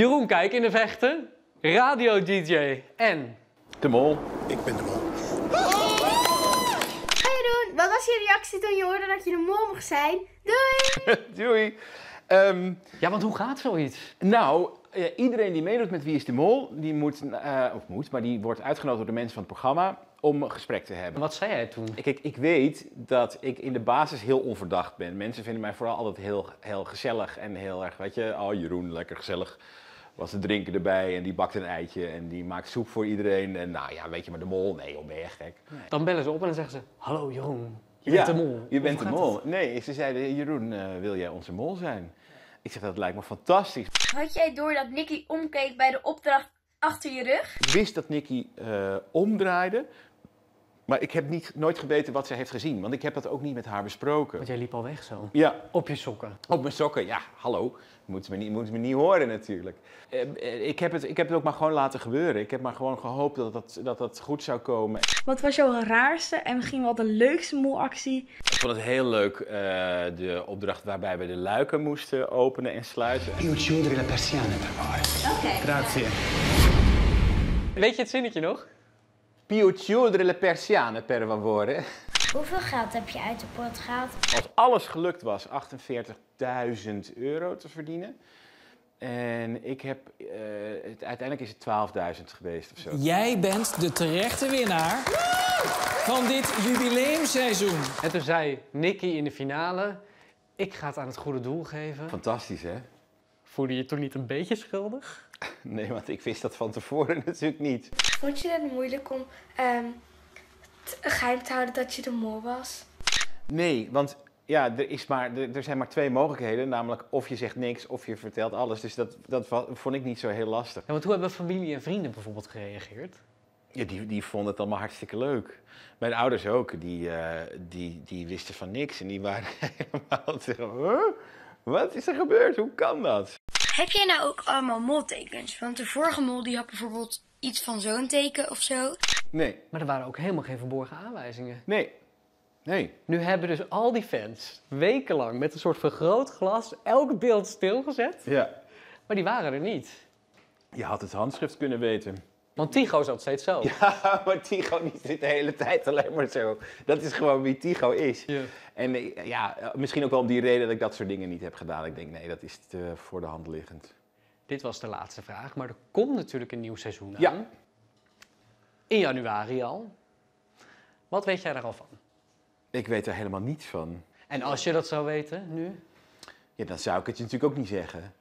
Jeroen Kijk in de Vechten, radio-dj en... De Mol. Ik ben de Mol. Hey Jeroen, wat was je reactie toen je hoorde dat je de Mol mocht zijn? Doei! Doei! Ja, want hoe gaat zoiets? Nou, iedereen die meedoet met Wie is de Mol, die moet, die wordt uitgenodigd door de mensen van het programma om een gesprek te hebben. Wat zei jij toen? Ik weet dat ik in de basis heel onverdacht ben. Mensen vinden mij vooral altijd heel gezellig en heel erg, weet je, oh Jeroen, lekker gezellig. Was de drinken erbij en die bakt een eitje en die maakt soep voor iedereen. En nou ja, weet je, maar de Mol, nee, joh, ben je echt gek. Nee. Dan bellen ze op en dan zeggen ze, hallo Jeroen, je bent de Mol. Je bent de Mol. Het? Nee, ze zeiden, Jeroen, wil jij onze Mol zijn? Ik zeg, dat lijkt me fantastisch. Had jij door dat Nicky omkeek bij de opdracht achter je rug? Ik wist dat Nicky omdraaide, maar ik heb nooit geweten wat ze heeft gezien. Want ik heb dat ook niet met haar besproken. Want jij liep al weg zo? Ja. Op je sokken? Op mijn sokken, ja. Hallo. Moet me niet horen natuurlijk. Ik heb het ook maar gewoon laten gebeuren. Ik heb maar gewoon gehoopt dat dat goed zou komen. Wat was jouw raarste en misschien wel de leukste molactie? Ik vond het heel leuk, de opdracht waarbij we de luiken moesten openen en sluiten. Io chiudo la persiana per voi. Oké. Grazie. Weet je het zinnetje nog? Pio chiudere le persiane per favore. Hoeveel geld heb je uit de pot gehaald? Als alles gelukt was, 48.000 euro te verdienen. En ik heb, uiteindelijk is het 12.000 geweest of zo. Jij bent de terechte winnaar van dit jubileumseizoen. En toen zei Nicky in de finale, ik ga het aan het goede doel geven. Fantastisch, hè? Voelde je je toen niet een beetje schuldig? Nee, want ik wist dat van tevoren natuurlijk niet. Vond je het moeilijk om geheim te houden dat je de mol was? Nee, want ja, er zijn maar twee mogelijkheden. Namelijk of je zegt niks of je vertelt alles. Dus dat vond ik niet zo heel lastig. Ja, want hoe hebben familie en vrienden bijvoorbeeld gereageerd? Ja, die vonden het allemaal hartstikke leuk. Mijn ouders ook, die wisten van niks. En die waren helemaal zeggen, huh? Wat is er gebeurd? Hoe kan dat? Heb jij nou ook allemaal moltekens? Want de vorige mol die had bijvoorbeeld iets van zo'n teken of zo. Nee. Maar er waren ook helemaal geen verborgen aanwijzingen. Nee. Nee. Nu hebben dus al die fans wekenlang met een soort vergrootglas elk beeld stilgezet. Ja. Maar die waren er niet. Je had het handschrift kunnen weten. Want Tygo zat steeds zo. Ja, maar Tygo zit de hele tijd alleen maar zo. Dat is gewoon wie Tygo is. Ja. En ja, misschien ook wel om die reden dat ik dat soort dingen niet heb gedaan. Ik denk, nee, dat is te voor de hand liggend. Dit was de laatste vraag, maar er komt natuurlijk een nieuw seizoen aan. Ja. In januari al. Wat weet jij daar al van? Ik weet er helemaal niets van. En als je dat zou weten, nu? Ja, dan zou ik het je natuurlijk ook niet zeggen.